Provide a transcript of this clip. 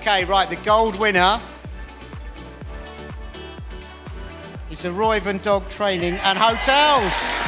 Okay, right, the gold winner is the Rooiven Dog Training and Hotels.